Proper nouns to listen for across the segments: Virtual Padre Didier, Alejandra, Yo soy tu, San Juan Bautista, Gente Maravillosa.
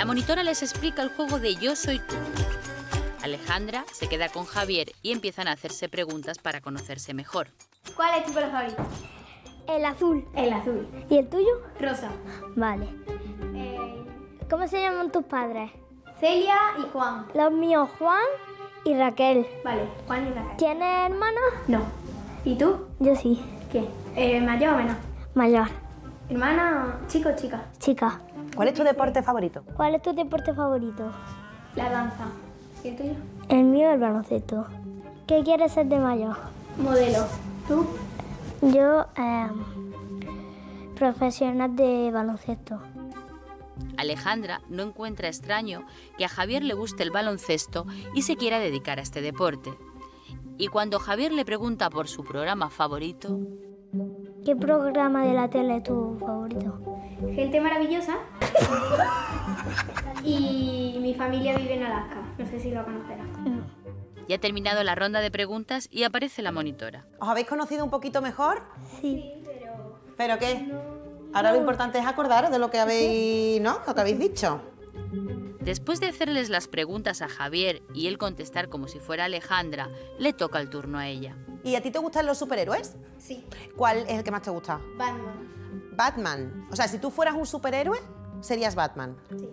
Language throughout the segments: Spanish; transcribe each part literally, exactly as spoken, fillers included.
La monitora les explica el juego de Yo soy tu. Alejandra se queda con Javier y empiezan a hacerse preguntas para conocerse mejor. ¿Cuál es tu color favorito? El azul. El azul. ¿Y el tuyo? Rosa. Vale. Eh... ¿Cómo se llaman tus padres? Celia y Juan. Los míos, Juan y Raquel. Vale, Juan y Raquel. ¿Tienes hermanos? No. ¿Y tú? Yo sí. ¿Qué? Eh, ¿Mayor o menor? Mayor. ¿Hermana, chico o chica? Chica. ¿Cuál es tu deporte favorito? ¿Cuál es tu deporte favorito? La danza. ¿Y el tuyo? El mío, el baloncesto. ¿Qué quieres ser de mayor? Modelo. ¿Tú? Yo, eh, profesional de baloncesto. Alejandra no encuentra extraño que a Javier le guste el baloncesto y se quiera dedicar a este deporte. Y cuando Javier le pregunta por su programa favorito... ¿Qué programa de la tele es tu favorito? Gente Maravillosa. Y mi familia vive en Alaska. No sé si lo conocerás. No. Ya ha terminado la ronda de preguntas y aparece la monitora. ¿Os habéis conocido un poquito mejor? Sí. Sí, pero... ¿Pero qué? No, Ahora no. Lo importante es acordaros de lo que habéis, sí. ¿no? Lo que habéis dicho. Después de hacerles las preguntas a Javier y él contestar como si fuera Alejandra, le toca el turno a ella. ¿Y a ti te gustan los superhéroes? Sí. ¿Cuál es el que más te gusta? Batman. Batman. O sea, si tú fueras un superhéroe, serías Batman. Sí.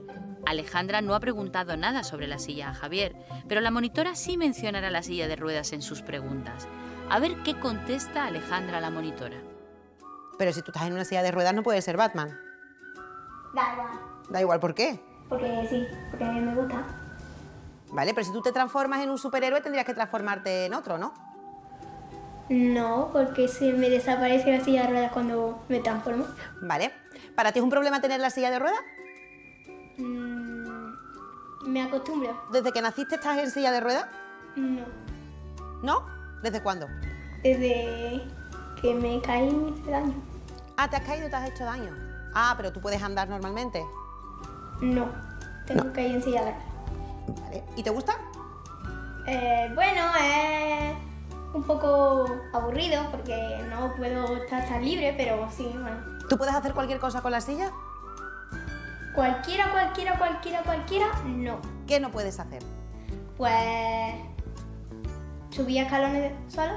Alejandra no ha preguntado nada sobre la silla a Javier, pero la monitora sí mencionará la silla de ruedas en sus preguntas. A ver qué contesta Alejandra a la monitora. Pero si tú estás en una silla de ruedas no puedes ser Batman. Da igual. Da igual, ¿por qué? Porque sí, porque me gusta. Vale, pero si tú te transformas en un superhéroe tendrías que transformarte en otro, ¿no? No, porque se me desaparece la silla de ruedas cuando me transformo. Vale. ¿Para ti es un problema tener la silla de ruedas? Mm, me acostumbro. ¿Desde que naciste estás en silla de ruedas? No. ¿No? ¿Desde cuándo? Desde que me caí y me hice daño. Ah, te has caído y te has hecho daño. Ah, pero tú puedes andar normalmente. No, tengo no. que ir en silla de ruedas. Vale. ¿Y te gusta? Eh, bueno, es eh, un poco aburrido porque no puedo estar tan libre, pero sí, bueno. ¿Tú puedes hacer cualquier cosa con la silla? Cualquiera, cualquiera, cualquiera, cualquiera, no. ¿Qué no puedes hacer? Pues... ¿subir escalones solo?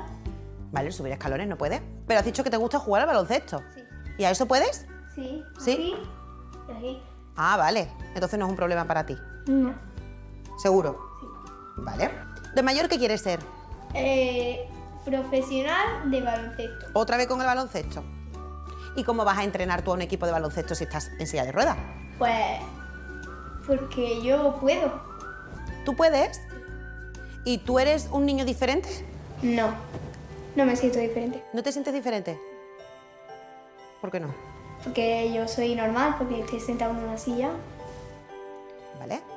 Vale, subir escalones no puedes. Pero has dicho que te gusta jugar al baloncesto. Sí. ¿Y a eso puedes? Sí. ¿Sí? Así, y así. Ah, vale. Entonces no es un problema para ti. No. ¿Seguro? Sí. Vale. ¿De mayor qué quieres ser? Eh, profesional de baloncesto. ¿Otra vez con el baloncesto? ¿Y cómo vas a entrenar tú a un equipo de baloncesto si estás en silla de ruedas? Pues... porque yo puedo. ¿Tú puedes? ¿Y tú eres un niño diferente? No. No me siento diferente. ¿No te sientes diferente? ¿Por qué no? Porque yo soy normal, porque estoy sentado en una silla. ¿Vale?